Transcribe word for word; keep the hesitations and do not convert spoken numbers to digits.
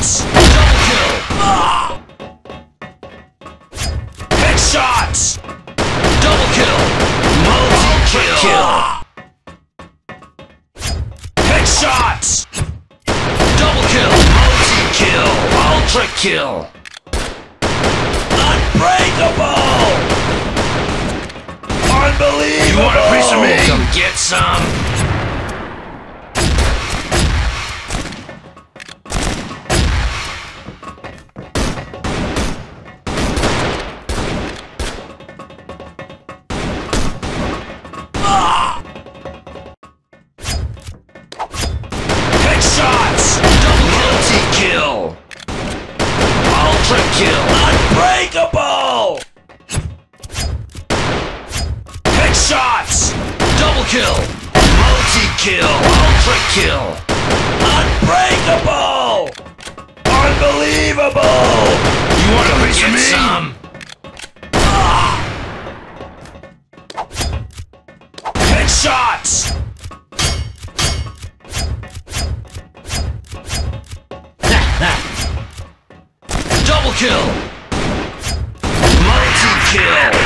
Headshot! Double kill! Ah! Headshot! Double kill! Multi kill! kill. Headshot! Double kill! Multi kill! Ultra kill! Unbreakable! Unbelievable! You wanna play some me? Come get some! Kill. Unbreakable! Headshots! Double kill! Multi-kill! Ultra-kill! Unbreakable! Unbelievable! You wanna race me? Some? Ah. Headshots! Double kill! Multi-kill!